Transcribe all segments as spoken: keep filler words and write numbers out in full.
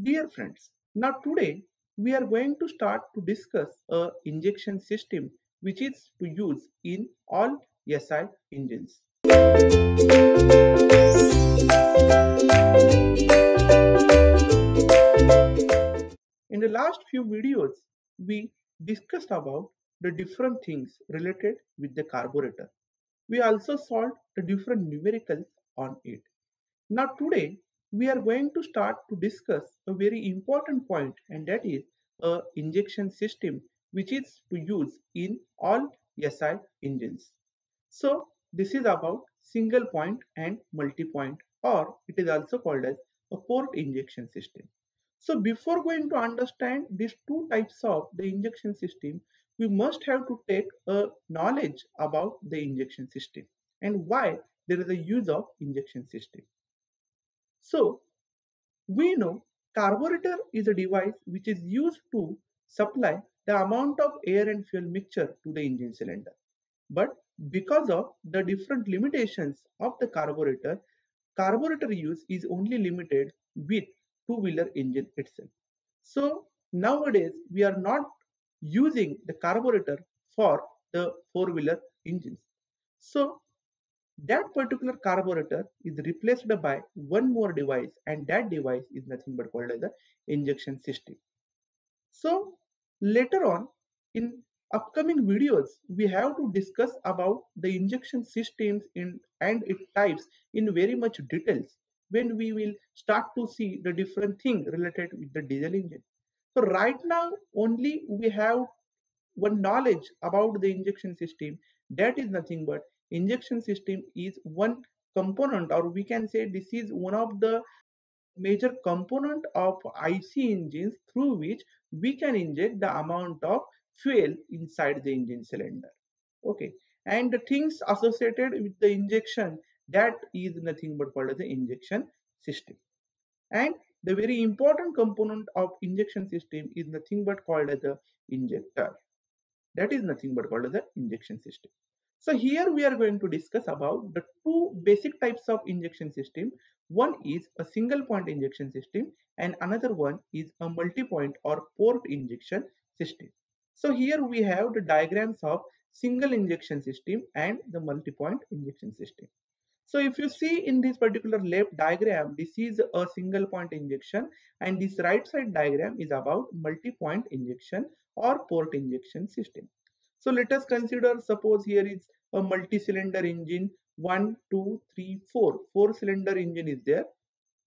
Dear friends, now today we are going to start to discuss a injection system which is to use in all S I engines. In the last few videos, we discussed about the different things related with the carburetor. We also solved the different numericals on it. Now today, we are going to start to discuss a very important point, and that is a injection system which is to use in all S I engines. So this is about single point and multi-point, or it is also called as a port injection system. So before going to understand these two types of the injection system, we must have to take a knowledge about the injection system and why there is a use of injection system. So we know carburetor is a device which is used to supply the amount of air and fuel mixture to the engine cylinder. But because of the different limitations of the carburetor, carburetor use is only limited with two-wheeler engine itself. So nowadays we are not using the carburetor for the four-wheeler engines. So that particular carburetor is replaced by one more device, and that device is nothing but called as the injection system. So later on in upcoming videos, we have to discuss about the injection systems in and its types in very much details, when we will start to see the different things related with the diesel engine. So right now only we have one knowledge about the injection system, that is nothing but injection system is one component, or we can say this is one of the major component of I C engines through which we can inject the amount of fuel inside the engine cylinder. Okay, and the things associated with the injection, that is nothing but called as the injection system. And the very important component of injection system is nothing but called as the injector. That is nothing but called as the injection system. So here we are going to discuss about the two basic types of injection system. One is a single point injection system and another one is a multi-point or port injection system. So here we have the diagrams of single injection system and the multi-point injection system. So if you see in this particular left diagram, this is a single point injection, and this right side diagram is about multi-point injection or port injection system. So let us consider, suppose here is a multi-cylinder engine, one, two, three, four, four cylinder engine is there.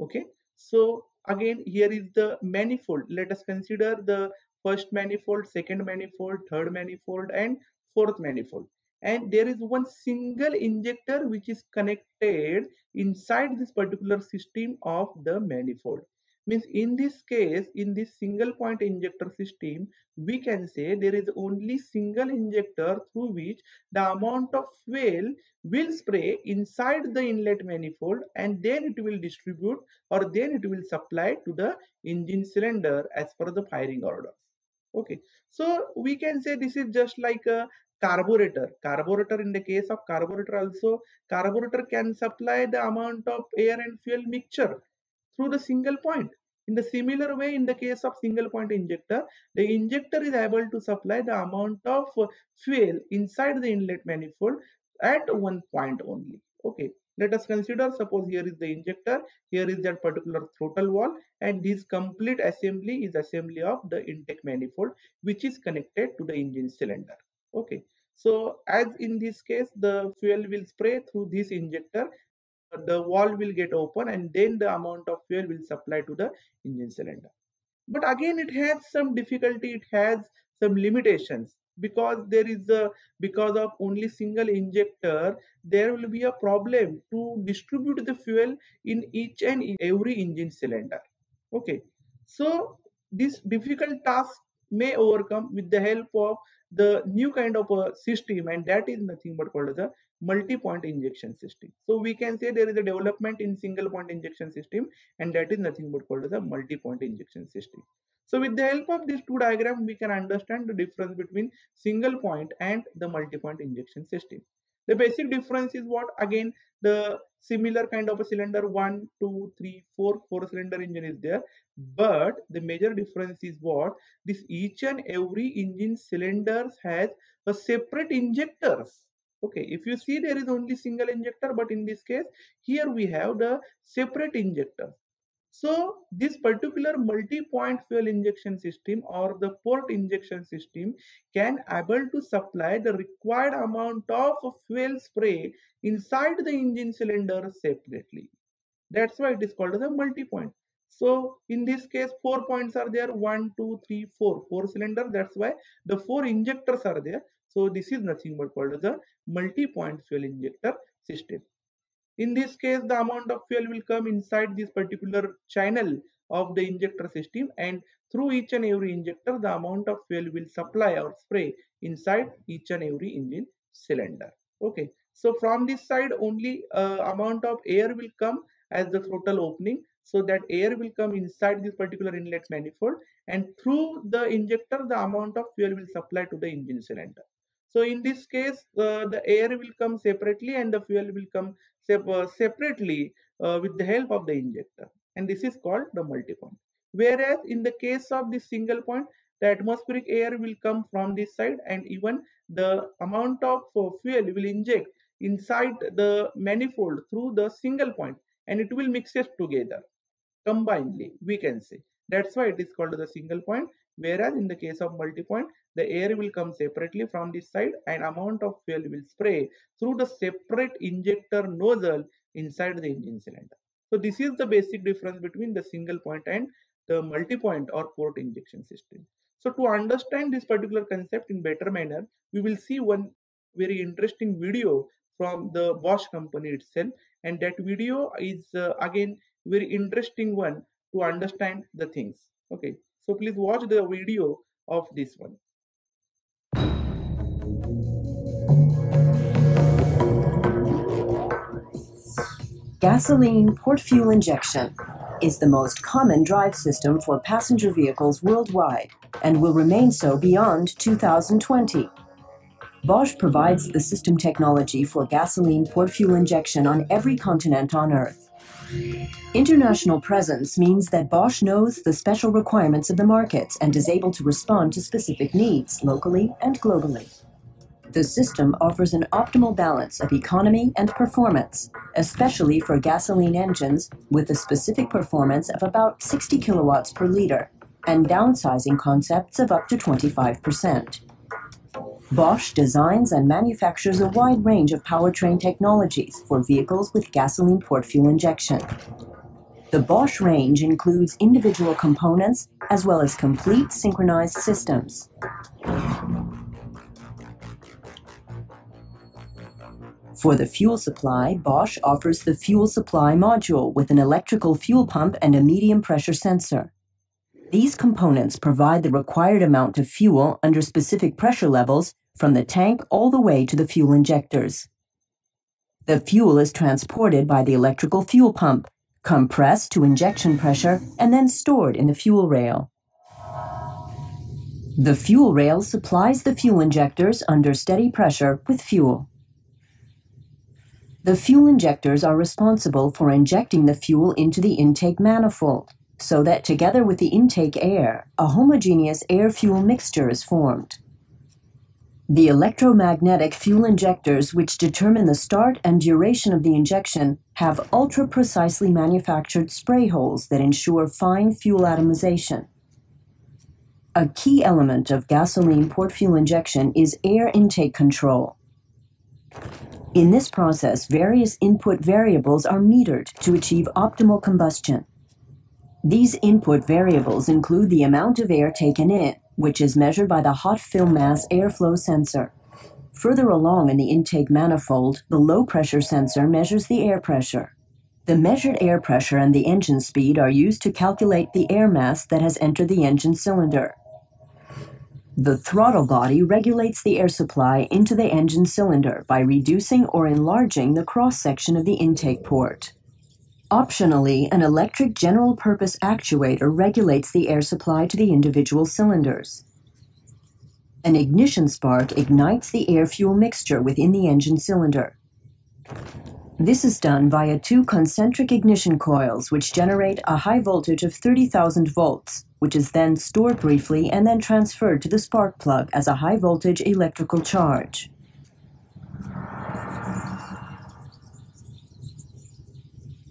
Okay. So again, here is the manifold. Let us consider the first manifold, second manifold, third manifold, and fourth manifold. And there is one single injector which is connected inside this particular system of the manifold. Means in this case, in this single point injector system, we can say there is only single injector through which the amount of fuel will spray inside the inlet manifold, and then it will distribute, or then it will supply to the engine cylinder as per the firing order. Okay, so we can say this is just like a carburetor. Carburetor, in the case of carburetor also, carburetor can supply the amount of air and fuel mixture through the single point. In the similar way, in the case of single point injector, the injector is able to supply the amount of fuel inside the inlet manifold at one point only. Okay, let us consider, suppose here is the injector, here is that particular throttle wall, and this complete assembly is assembly of the intake manifold which is connected to the engine cylinder. Okay, so as in this case, the fuel will spray through this injector, the wall will get open, and then the amount of fuel will supply to the engine cylinder. But again, it has some difficulty, it has some limitations, because there is a because of only single injector, there will be a problem to distribute the fuel in each and every engine cylinder. Okay, so this difficult task may overcome with the help of the new kind of a system, and that is nothing but called as a multi-point injection system. So we can say there is a development in single point injection system, and that is nothing but called as a multi-point injection system. So with the help of these two diagrams, we can understand the difference between single point and the multi-point injection system. The basic difference is what? Again, the similar kind of a cylinder, one, two, three, four, four cylinder engine is there. But the major difference is what? This each and every engine cylinders has a separate injectors. Okay, if you see there is only single injector, but in this case, here we have the separate injector. So this particular multi-point fuel injection system or the port injection system can able to supply the required amount of fuel spray inside the engine cylinder separately. That's why it is called as a multi-point. So in this case, four points are there, one, two, three, four, four cylinder. That's why the four injectors are there. So this is nothing but called as a multi-point fuel injector system. In this case, the amount of fuel will come inside this particular channel of the injector system, and through each and every injector, the amount of fuel will supply or spray inside each and every engine cylinder. Okay, so from this side only uh, amount of air will come as the throttle opening. So that air will come inside this particular inlet manifold, and through the injector, the amount of fuel will supply to the engine cylinder. So in this case, uh, the air will come separately and the fuel will come sep uh, separately uh, with the help of the injector. And this is called the multi-point. Whereas in the case of this single point, the atmospheric air will come from this side, and even the amount of uh, fuel will inject inside the manifold through the single point, and it will mix it together, combinedly, we can say. That's why it is called the single point. Whereas in the case of multi-point, the air will come separately from this side and amount of fuel will spray through the separate injector nozzle inside the engine cylinder. So this is the basic difference between the single point and the multi-point or port injection system. So to understand this particular concept in better manner, we will see one very interesting video from the Bosch company itself. And that video is uh, again very interesting one to understand the things. Okay. So please watch the video of this one. Gasoline port fuel injection is the most common drive system for passenger vehicles worldwide and will remain so beyond two thousand twenty. Bosch provides the system technology for gasoline port fuel injection on every continent on Earth. International presence means that Bosch knows the special requirements of the markets and is able to respond to specific needs locally and globally. The system offers an optimal balance of economy and performance, especially for gasoline engines with a specific performance of about sixty kilowatts per liter and downsizing concepts of up to twenty-five percent. Bosch designs and manufactures a wide range of powertrain technologies for vehicles with gasoline port fuel injection. The Bosch range includes individual components as well as complete synchronized systems. For the fuel supply, Bosch offers the fuel supply module with an electrical fuel pump and a medium pressure sensor. These components provide the required amount of fuel under specific pressure levels from the tank all the way to the fuel injectors. The fuel is transported by the electrical fuel pump, compressed to injection pressure, and then stored in the fuel rail. The fuel rail supplies the fuel injectors under steady pressure with fuel. The fuel injectors are responsible for injecting the fuel into the intake manifold, so that together with the intake air, a homogeneous air-fuel mixture is formed. The electromagnetic fuel injectors, which determine the start and duration of the injection, have ultra-precisely manufactured spray holes that ensure fine fuel atomization. A key element of gasoline port fuel injection is air intake control. In this process, various input variables are metered to achieve optimal combustion. These input variables include the amount of air taken in, which is measured by the hot fill mass airflow sensor. Further along in the intake manifold, the low-pressure sensor measures the air pressure. The measured air pressure and the engine speed are used to calculate the air mass that has entered the engine cylinder. The throttle body regulates the air supply into the engine cylinder by reducing or enlarging the cross-section of the intake port. Optionally, an electric general-purpose actuator regulates the air supply to the individual cylinders. An ignition spark ignites the air-fuel mixture within the engine cylinder. This is done via two concentric ignition coils which generate a high voltage of thirty thousand volts, which is then stored briefly and then transferred to the spark plug as a high voltage electrical charge.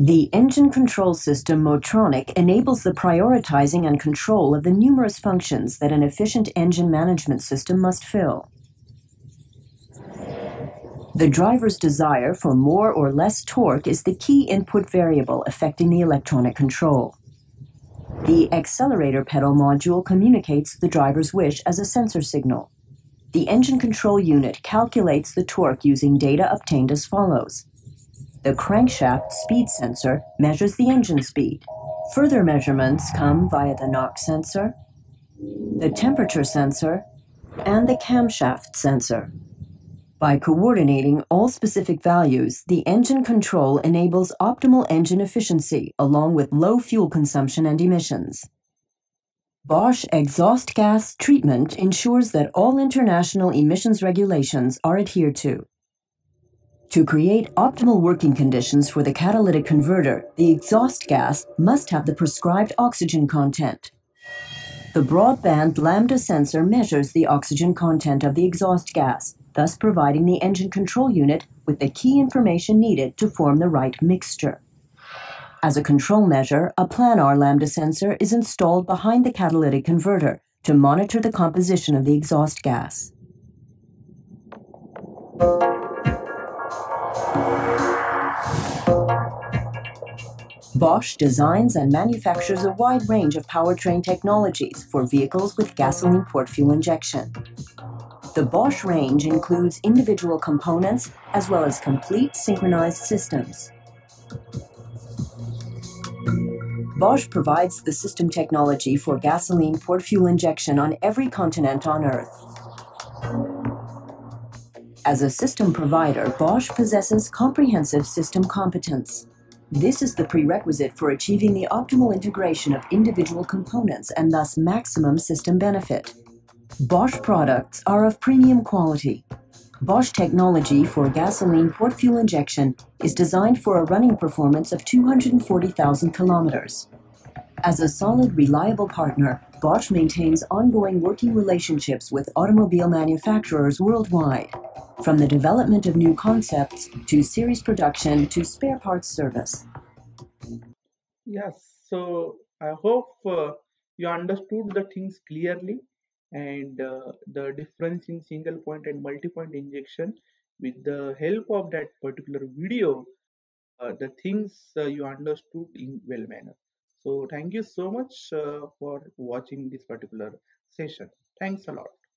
The engine control system Motronic enables the prioritizing and control of the numerous functions that an efficient engine management system must fill. The driver's desire for more or less torque is the key input variable affecting the electronic control. The accelerator pedal module communicates the driver's wish as a sensor signal. The engine control unit calculates the torque using data obtained as follows. The crankshaft speed sensor measures the engine speed. Further measurements come via the knock sensor, the temperature sensor, and the camshaft sensor. By coordinating all specific values, the engine control enables optimal engine efficiency along with low fuel consumption and emissions. Bosch exhaust gas treatment ensures that all international emissions regulations are adhered to. To create optimal working conditions for the catalytic converter, the exhaust gas must have the prescribed oxygen content. The broadband lambda sensor measures the oxygen content of the exhaust gas, thus providing the engine control unit with the key information needed to form the right mixture. As a control measure, a planar lambda sensor is installed behind the catalytic converter to monitor the composition of the exhaust gas. Bosch designs and manufactures a wide range of powertrain technologies for vehicles with gasoline port fuel injection. The Bosch range includes individual components as well as complete synchronized systems. Bosch provides the system technology for gasoline port fuel injection on every continent on Earth. As a system provider, Bosch possesses comprehensive system competence. This is the prerequisite for achieving the optimal integration of individual components and thus maximum system benefit. Bosch products are of premium quality. Bosch technology for gasoline port fuel injection is designed for a running performance of two hundred forty thousand kilometers. As a solid, reliable partner, Bosch maintains ongoing working relationships with automobile manufacturers worldwide, from the development of new concepts to series production to spare parts service. Yes, so I hope uh, you understood the things clearly and uh, the difference in single point and multi-point injection. With the help of that particular video, uh, the things uh, you understood in well manner. So thank you so much uh, for watching this particular session. Thanks a lot.